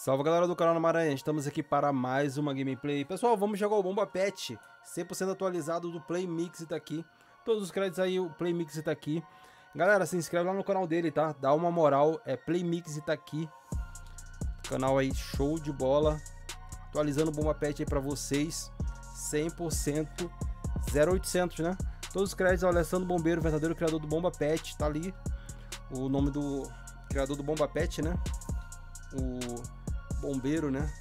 Salve galera do canal do Maranhão, estamos aqui para mais uma gameplay. Pessoal, vamos jogar o Bomba Patch, 100% atualizado do Play Mix, tá aqui. Todos os créditos aí, o Play Mix tá aqui. Galera, se inscreve lá no canal dele, tá? Dá uma moral, é Play Mix tá aqui. Canal aí show de bola. Atualizando o Bomba Patch aí pra vocês, 100% 0800, né? Todos os créditos ao Alessandro Bombeiro, verdadeiro criador do Bomba Patch, tá ali. O nome do criador do Bomba Patch, né? O Bombeiro, né?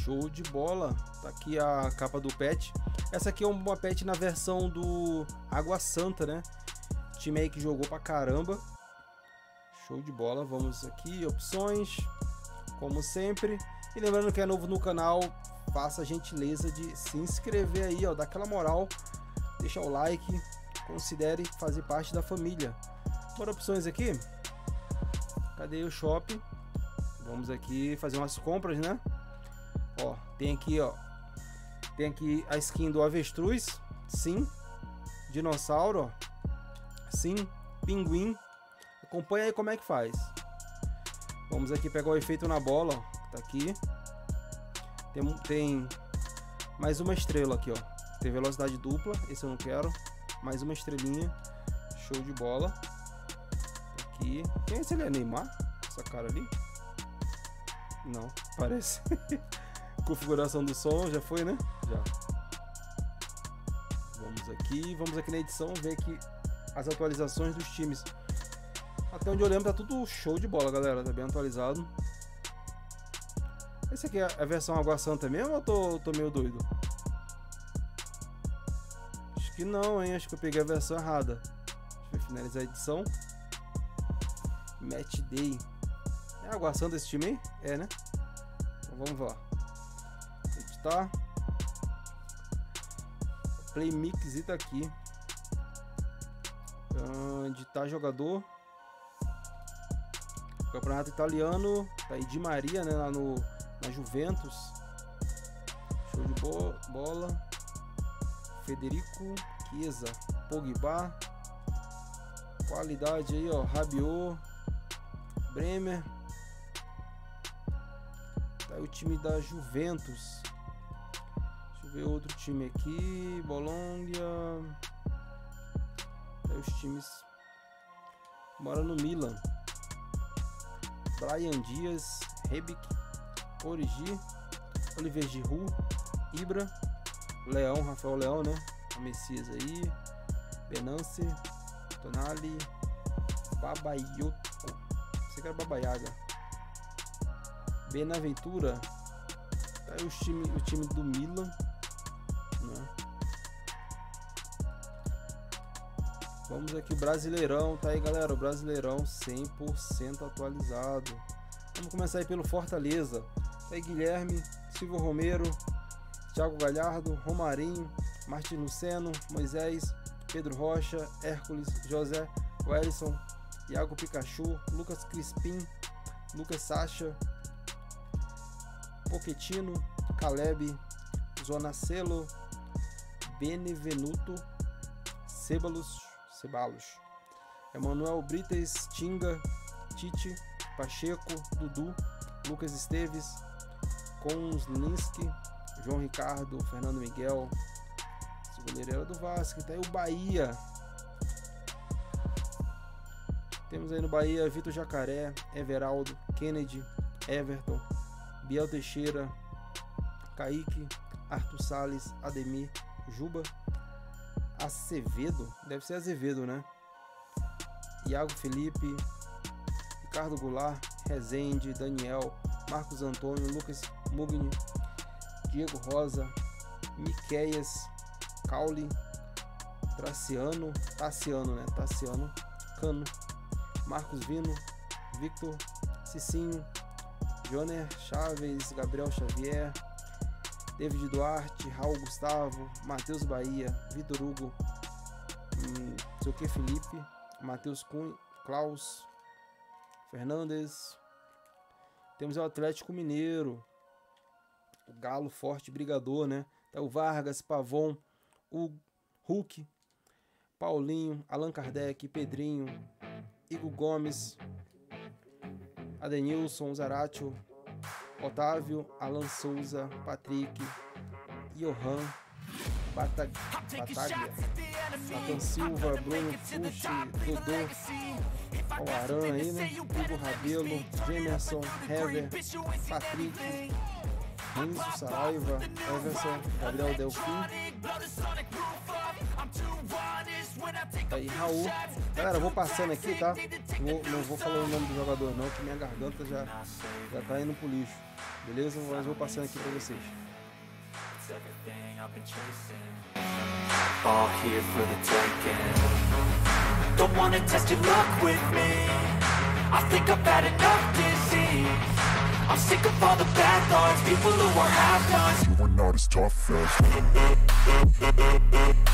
Show de bola. Tá aqui a capa do patch. Essa aqui é uma patch na versão do Água Santa, né? O time aí que jogou pra caramba. Show de bola. Vamos aqui, opções, como sempre. E lembrando que é novo no canal, faça a gentileza de se inscrever aí, ó, dá aquela moral, deixa o like, considere fazer parte da família. Bora opções aqui. Cadê o shopping? Vamos aqui fazer umas compras, né? Ó, tem aqui, ó. Tem aqui a skin do avestruz. Sim. Dinossauro, ó. Sim. Pinguim. Acompanha aí como é que faz. Vamos aqui pegar o efeito na bola, ó. Tá aqui. Tem mais uma estrela aqui, ó. Tem velocidade dupla. Esse eu não quero. Mais uma estrelinha. Show de bola. Tá aqui. Tem esse ali, é Neymar? Essa cara ali. Não, parece. Configuração do som, já foi, né? Já. Vamos aqui na edição, ver aqui as atualizações dos times. Até onde eu lembro, tá tudo show de bola, galera. Tá bem atualizado. Esse aqui é a versão Água Santa mesmo ou tô meio doido? Acho que não, hein? Acho que eu peguei a versão errada. Deixa eu finalizar a edição. Match Day. É Água Santa esse time aí? É, né? Então vamos lá. Editar. Play Mix e tá aqui. Editar jogador. Campeonato italiano. Tá aí Di Maria, né? Lá na Juventus. Show de bola. Federico Chiesa. Pogba. Qualidade aí, ó. Rabiot. Bremer. O time da Juventus. Deixa eu ver outro time aqui. Bologna. Até os times. Mora no Milan. Brian Dias. Rebic. Origi. Oliver Giroud. Ibra. Leão. Rafael Leão, né? O Messias aí. Benance. Tonali. Baba Yoko. Você quer Baba Yaga? Benaventura. Tá aí o time do Milan, né? Vamos aqui, o Brasileirão. Tá aí, galera, o Brasileirão 100% atualizado. Vamos começar aí pelo Fortaleza. Tá aí Guilherme, Silvio Romero, Thiago Galhardo, Romarinho, Martins Luceno, Moisés, Pedro Rocha, Hércules, José, Wellison, Iago Pikachu, Lucas Crispim, Lucas Sacha, Pochettino, Caleb, Zonacelo, Benevenuto, Ceballos, Emanuel Brites, Tinga, Tite, Pacheco, Dudu, Lucas Esteves, Konslinski, João Ricardo, Fernando Miguel. Esse goleiro era do Vasco. Tá aí o Bahia. Temos aí no Bahia Vitor Jacaré, Everaldo, Kennedy, Everton, Biel Teixeira, Kaique, Arthur Salles, Ademir, Juba, Acevedo, deve ser Azevedo, né? Iago Felipe, Ricardo Goulart, Rezende, Daniel, Marcos Antônio, Lucas Mugni, Diego Rosa, Miqueias, Caule, Tassiano, Cano, Marcos Vino, Victor, Cicinho, Joner Chaves, Gabriel Xavier, David Duarte, Raul Gustavo, Matheus Bahia, Vitor Hugo, não sei o que, Felipe, Matheus Cunha, Klaus, Fernandes. Temos o Atlético Mineiro, o Galo forte, brigador, né? Tá o Vargas, Pavon, o Hulk, Paulinho, Allan Kardec, Pedrinho, Igor Gomes, Adenilson, Zaratio, Otávio, Alan Souza, Patrick, Johan, Bataglia, Nathan Silva, Bruno Fuxi, Dodô, o Aran aí, né? Hugo Rabelo, Jamerson, Hever, Patrick, Renzo Saraiva, Everson, Gabriel Delfim, aí Raul. Galera, eu vou passando aqui, tá? Não vou falar o nome do jogador não, que minha garganta já tá indo pro lixo, beleza? Mas vou passando aqui pra vocês.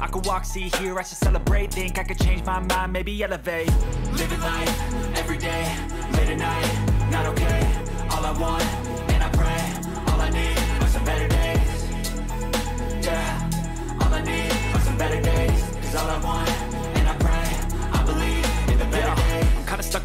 I could walk, see, hear, I should celebrate. Think I could change my mind, maybe elevate. Living life, every day, late at night, not okay. All I want, and I pray, all I need are some better days. Yeah, all I need are some better days. Cause all I want, and I pray, I believe in the better days. Kinda stuck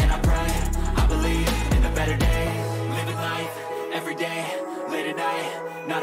and I pray, I believe in the better days. Living life, every day, late at night, not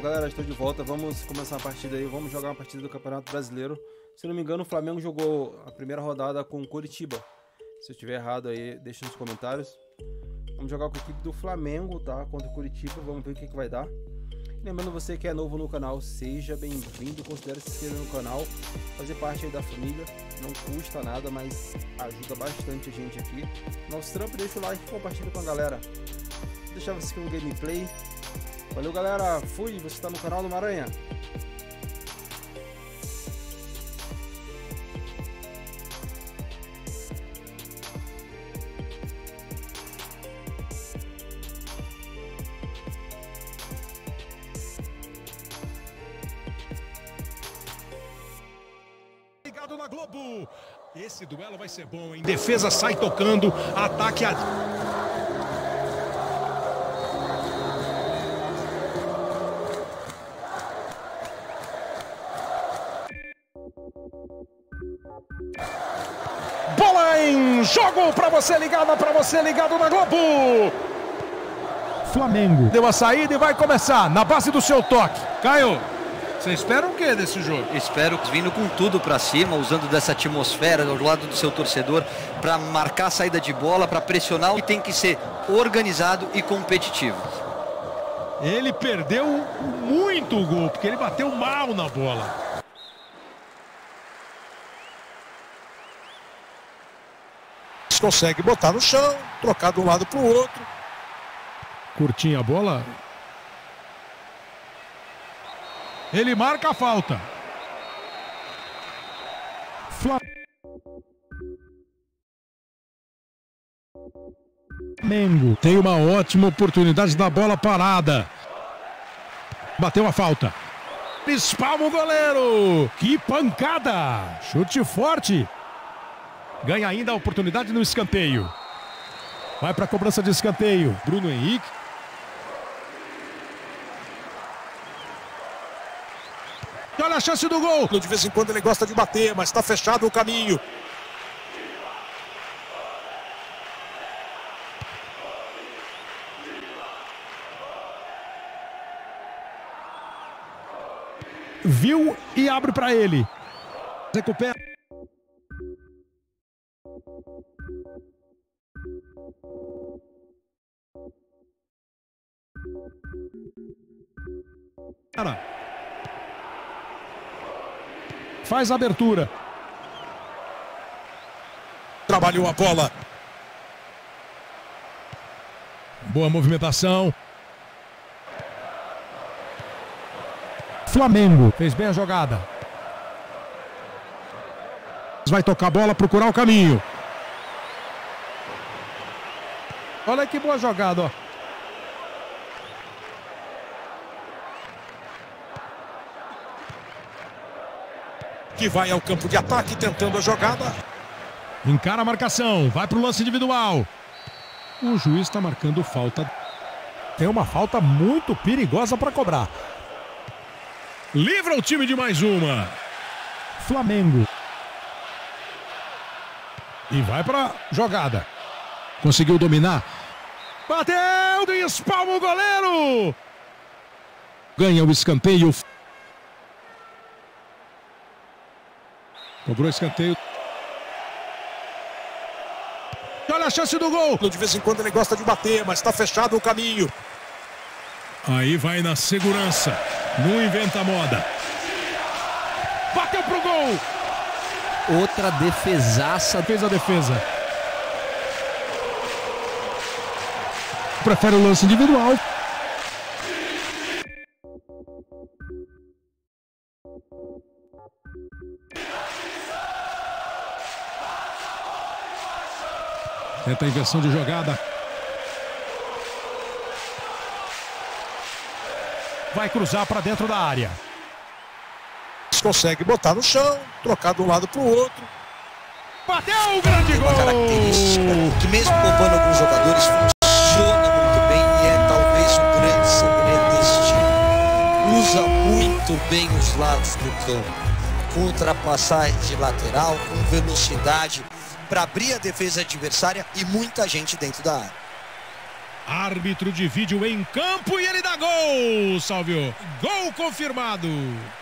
Galera, estou de volta, vamos começar a partida aí, vamos jogar uma partida do Campeonato Brasileiro. Se não me engano, o Flamengo jogou a primeira rodada com o Coritiba. Se eu estiver errado aí, deixa nos comentários. Vamos jogar com a equipe do Flamengo, tá? Contra o Coritiba, vamos ver o que vai dar. Lembrando você que é novo no canal, seja bem-vindo, considere se inscrever no canal, fazer parte aí da família, não custa nada, mas ajuda bastante a gente aqui. Nosso trampo, deixa o like e compartilha com a galera. Vou deixar você com o gameplay. Valeu galera, fui, você está no canal do Maranhão. na Globo. Esse duelo vai ser bom, hein? Defesa sai tocando, ataque a... Bola em jogo pra você ligada, pra você ligado na Globo. Flamengo deu a saída e vai começar na base do seu toque. Caio, você espera o que desse jogo? Espero vindo com tudo para cima, usando dessa atmosfera do lado do seu torcedor para marcar a saída de bola, para pressionar, e tem que ser organizado e competitivo. Ele perdeu muito o gol, porque ele bateu mal na bola. Consegue botar no chão, trocar de um lado para o outro. Curtinha a bola. Ele marca a falta. Flamengo tem uma ótima oportunidade da bola parada. Bateu a falta. Espalma o goleiro. Que pancada. Chute forte. Ganha ainda a oportunidade no escanteio. Vai para a cobrança de escanteio. Bruno Henrique. Olha a chance do gol. De vez em quando ele gosta de bater, mas está fechado o caminho. Viu e abre para ele. Recupera. Faz a abertura. Trabalhou a bola. Boa movimentação. Flamengo fez bem a jogada. Vai tocar a bola, procurar o caminho. Olha que boa jogada, ó. Que vai ao campo de ataque tentando a jogada. Encara a marcação, vai para o lance individual. O juiz está marcando falta. Tem uma falta muito perigosa para cobrar. Livra o time de mais uma. Flamengo. E vai para jogada. Conseguiu dominar. Bateu e espalma o goleiro. Ganha o escanteio. Cobrou escanteio. Olha a chance do gol. De vez em quando ele gosta de bater, mas está fechado o caminho. Aí vai na segurança. Não inventa moda. Bateu pro gol. Outra defesaça. Fez a defesa. Prefere o lance individual. Tenta a inversão de jogada. Vai cruzar para dentro da área. Consegue botar no chão, trocar de um lado para o outro. Bateu o grande gol! Uma característica que mesmo poupando alguns jogadores funciona muito bem e é talvez o grande segredo desse time. Usa muito bem os lados do campo. Com ultrapassagem de lateral, com velocidade, para abrir a defesa adversária e muita gente dentro da área. Árbitro de vídeo em campo e ele dá gol, Salvio. Gol confirmado.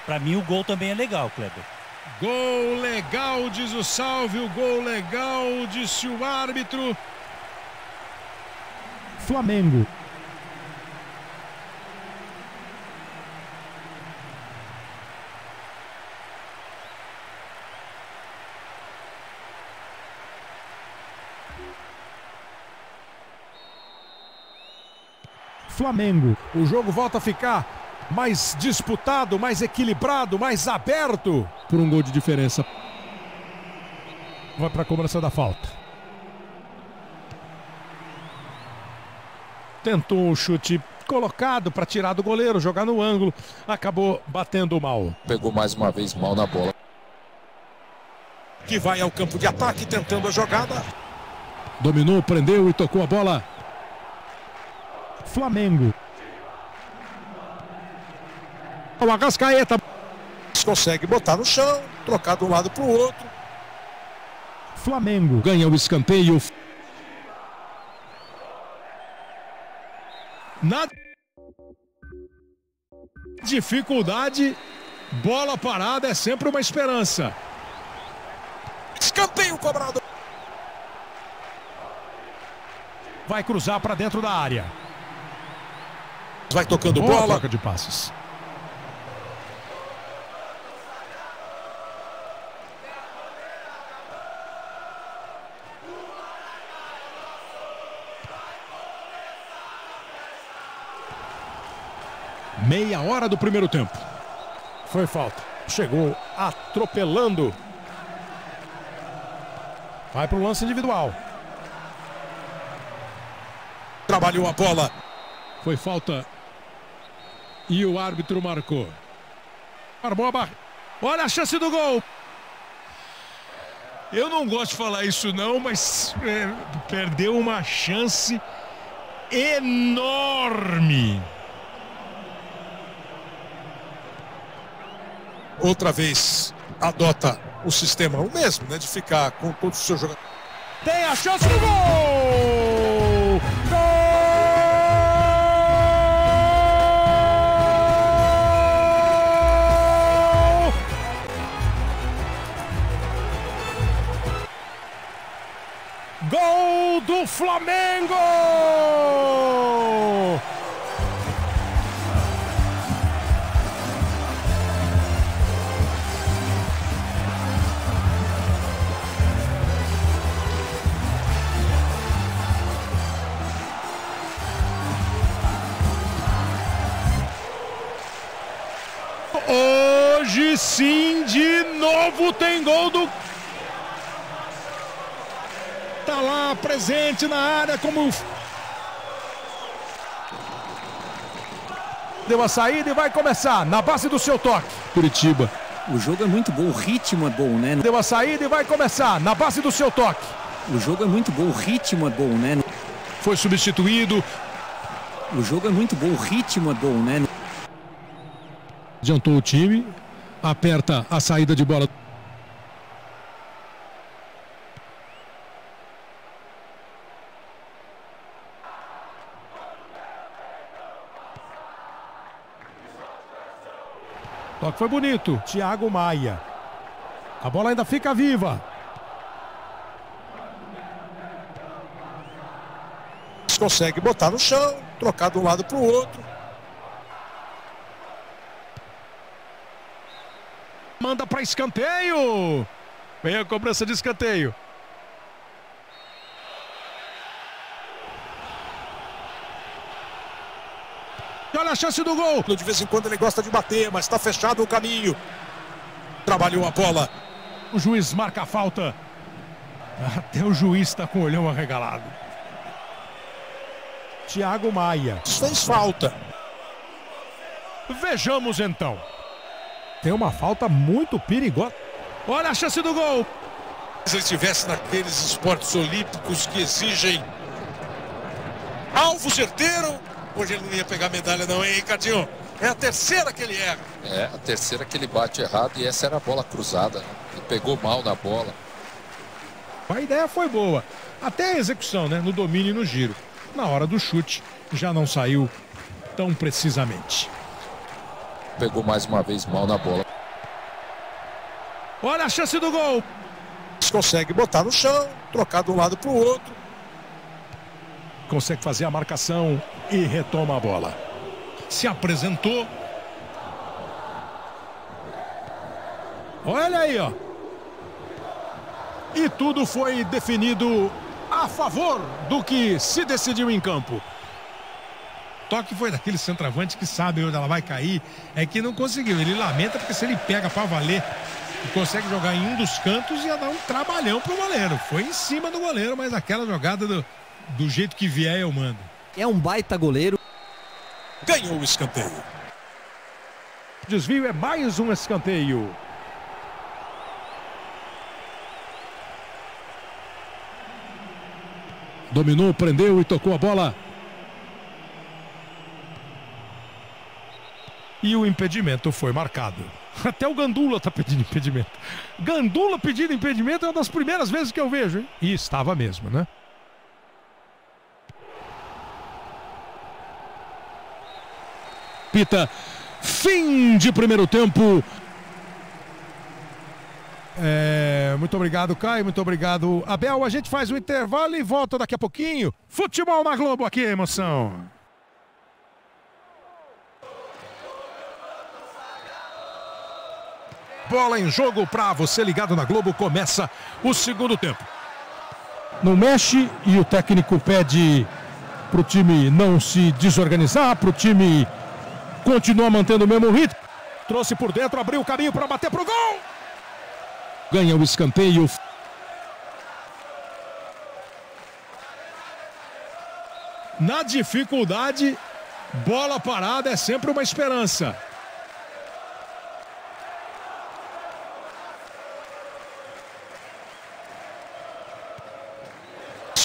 Para mim o gol também é legal, Kleber. Gol legal, diz o Salvio. Gol legal, disse o árbitro. Flamengo. Flamengo. O jogo volta a ficar mais disputado, mais equilibrado, mais aberto por um gol de diferença. Vai para a cobrança da falta. Tentou o chute colocado para tirar do goleiro, jogar no ângulo, acabou batendo mal. Pegou mais uma vez mal na bola. que vai ao campo de ataque tentando a jogada. Dominou, prendeu e tocou a bola. Flamengo. O Arrascaeta consegue botar no chão, trocar de um lado para o outro. Flamengo ganha o escanteio. Na dificuldade, bola parada é sempre uma esperança. Escanteio cobrado. Vai cruzar para dentro da área. Vai tocando bola. Troca de passes. Meia hora do primeiro tempo. Foi falta. Chegou atropelando. Vai para o lance individual. Trabalhou a bola. Foi falta. E o árbitro marcou. Armou a barra. Olha a chance do gol. Eu não gosto de falar isso não, mas perdeu uma chance enorme. Outra vez adota o sistema, o mesmo, né? De ficar com todos os seus jogadores. Tem a chance do gol! Gol! Gol do Flamengo! Hoje sim, de novo tem gol do... Tá lá, presente na área, como... Deu a saída e vai começar, na base do seu toque. Curitiba. O jogo é muito bom, o ritmo é bom, né? Deu a saída e vai começar, na base do seu toque. O jogo é muito bom, o ritmo é bom, né? Foi substituído. O jogo é muito bom, o ritmo é bom, né? Adiantou o time, aperta a saída de bola. Toque foi bonito, Thiago Maia. A bola ainda fica viva. Consegue botar no chão, trocar de um lado para o outro. Manda para escanteio. Vem a cobrança de escanteio. E olha a chance do gol. De vez em quando ele gosta de bater, mas está fechado o caminho. Trabalhou a bola. O juiz marca a falta. Até o juiz está com o olhão arregalado. Thiago Maia. Fez falta. Vejamos então. Tem uma falta muito perigosa. Olha a chance do gol. Se ele estivesse naqueles esportes olímpicos que exigem alvo certeiro, hoje ele não ia pegar medalha não, hein, Cadinho? É a terceira que ele erra. É, a terceira que ele bate errado e essa era a bola cruzada. Ele pegou mal na bola. A ideia foi boa. Até a execução, né? No domínio e no giro. Na hora do chute, já não saiu tão precisamente. Pegou mais uma vez mal na bola. Olha a chance do gol. Consegue botar no chão, trocar de um lado para o outro. Consegue fazer a marcação e retoma a bola. Se apresentou. Olha aí, ó. E tudo foi definido a favor do que se decidiu em campo. Toque foi daquele centroavante que sabe onde ela vai cair, é que não conseguiu. Ele lamenta porque se ele pega para valer e consegue jogar em um dos cantos, ia dar um trabalhão pro goleiro. Foi em cima do goleiro, mas aquela jogada do jeito que vier eu mando. É um baita goleiro. Ganhou o escanteio. Desvio é mais um escanteio. Dominou, prendeu e tocou a bola. E o impedimento foi marcado. Até o Gandula está pedindo impedimento. Gandula pedindo impedimento é uma das primeiras vezes que eu vejo, hein? E estava mesmo, né? Pita. Fim de primeiro tempo. Muito obrigado, Caio. Muito obrigado, Abel. A gente faz um intervalo e volta daqui a pouquinho. Futebol na Globo aqui, emoção. Bola em jogo para você ligado na Globo. Começa o segundo tempo. Não mexe e o técnico pede para o time não se desorganizar, para o time continuar mantendo o mesmo ritmo. Trouxe por dentro, abriu o caminho para bater para o gol. Ganha o escanteio. Na dificuldade, bola parada é sempre uma esperança.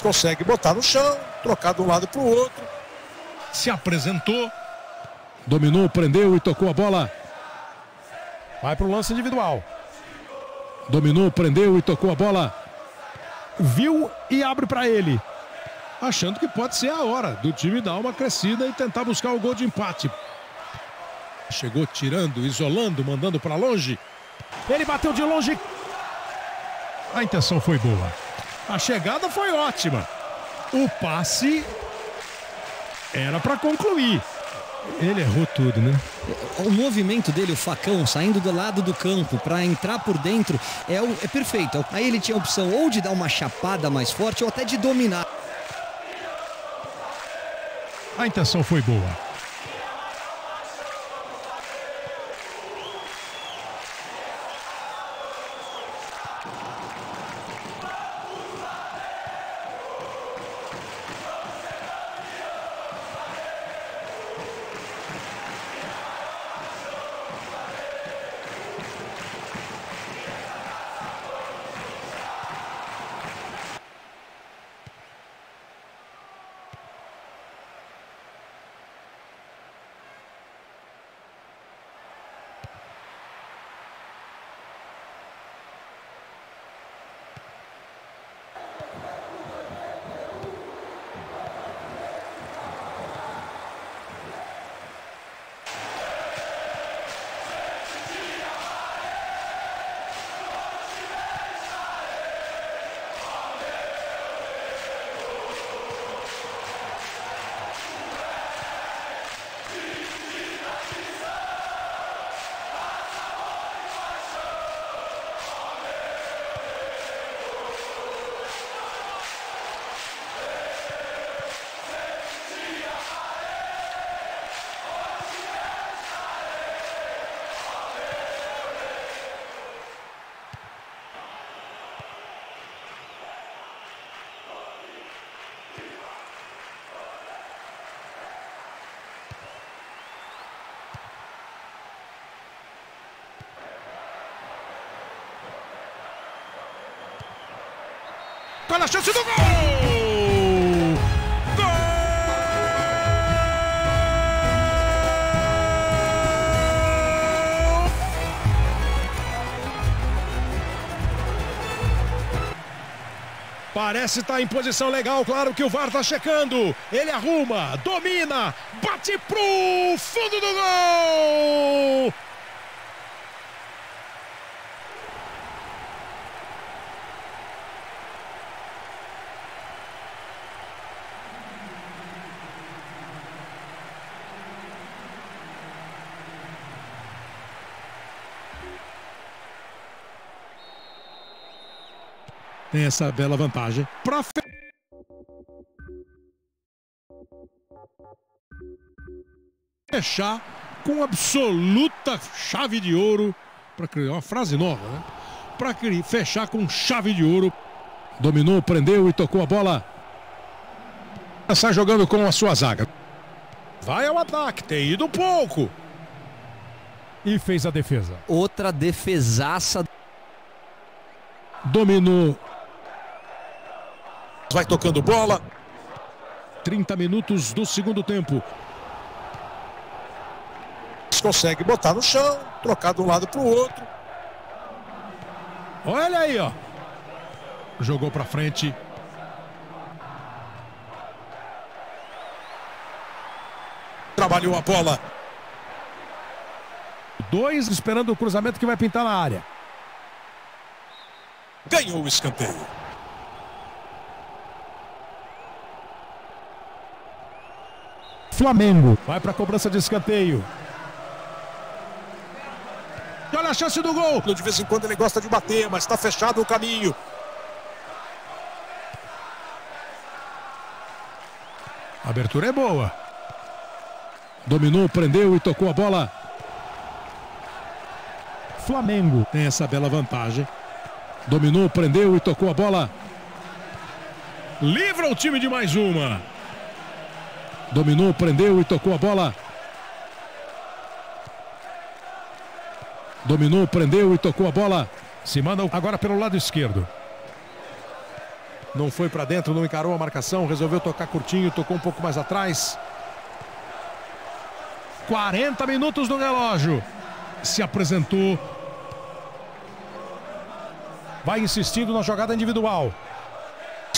Consegue botar no chão, trocar de um lado para o outro. Se apresentou. Dominou, prendeu e tocou a bola. Vai para o lance individual. Dominou, prendeu e tocou a bola. Viu e abre para ele. Achando que pode ser a hora do time dar uma crescida e tentar buscar o gol de empate. Chegou tirando, isolando, mandando para longe. Ele bateu de longe. A intenção foi boa. A chegada foi ótima. O passe era para concluir. Ele errou tudo, né? O movimento dele, o facão, saindo do lado do campo para entrar por dentro, é perfeito. Aí ele tinha a opção ou de dar uma chapada mais forte ou até de dominar. A intenção foi boa. Olha a chance do gol! Gol! Parece estar em posição legal, claro que o VAR está checando. Ele arruma, domina, bate pro fundo do gol! Tem essa bela vantagem. Pra... fechar com absoluta chave de ouro. Para criar uma frase nova, né? Para fechar com chave de ouro. Dominou, prendeu e tocou a bola. Sai jogando com a sua zaga. Vai ao ataque, tem ido pouco. E fez a defesa. Outra defesaça. Dominou. vai tocando bola. 30 minutos do segundo tempo. Consegue botar no chão, trocar de um lado para o outro. Olha aí, ó. Jogou para frente. Trabalhou a bola. Dois esperando o cruzamento que vai pintar na área. Ganhou o escanteio. Flamengo vai para a cobrança de escanteio. E olha a chance do gol. De vez em quando ele gosta de bater, mas está fechado o caminho. A abertura é boa. Dominou, prendeu e tocou a bola. Flamengo tem essa bela vantagem. Dominou, prendeu e tocou a bola. Livra o time de mais uma. Dominou, prendeu e tocou a bola. Dominou, prendeu e tocou a bola. Se manda agora pelo lado esquerdo. Não foi para dentro, não encarou a marcação. Resolveu tocar curtinho, tocou um pouco mais atrás. 40 minutos do relógio. Se apresentou. Vai insistindo na jogada individual.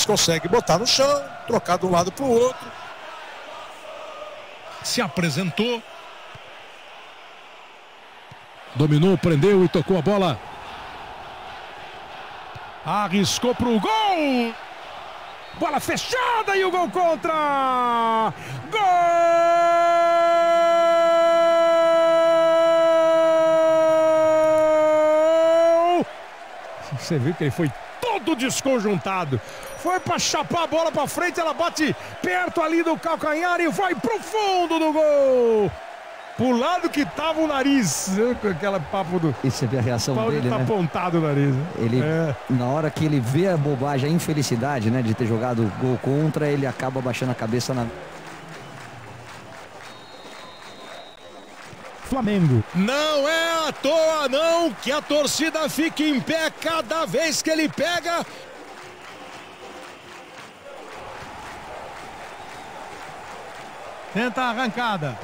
Consegue botar no chão, trocar de um lado para o outro. Se apresentou. Dominou, prendeu e tocou a bola. Arriscou para o gol. Bola fechada e o gol contra. Gol! Você viu que ele foi todo desconjuntado. Foi para chapar a bola para frente. Ela bate perto ali do calcanhar e vai para o fundo do gol. Pro lado que tava o nariz, né? Com aquela papo do... E você vê a reação dele, tá, né? Apontado o nariz, né? Ele, na hora que ele vê a bobagem, a infelicidade, né? De ter jogado gol contra, ele acaba baixando a cabeça na... Flamengo. Não é à toa, não, que a torcida fica em pé cada vez que ele pega... Tenta a arrancada.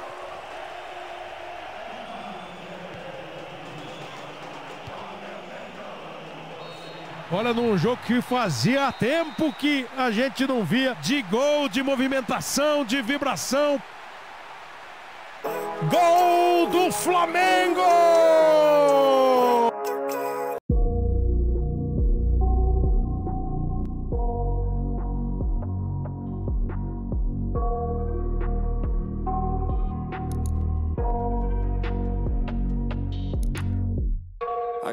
Olha, num jogo que fazia tempo que a gente não via de gol, de movimentação, de vibração. Gol do Flamengo! I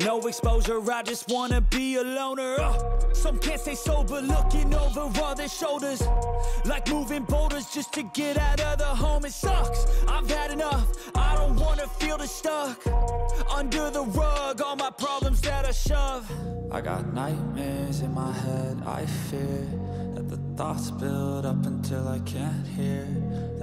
No exposure, I just wanna be a loner. Some can't stay sober, looking over all their shoulders, like moving boulders just to get out of the home. It sucks, I've had enough, I don't wanna feel the stuck under the rug, all my problems that I shove. I got nightmares in my head, I fear that the thoughts build up until I can't hear,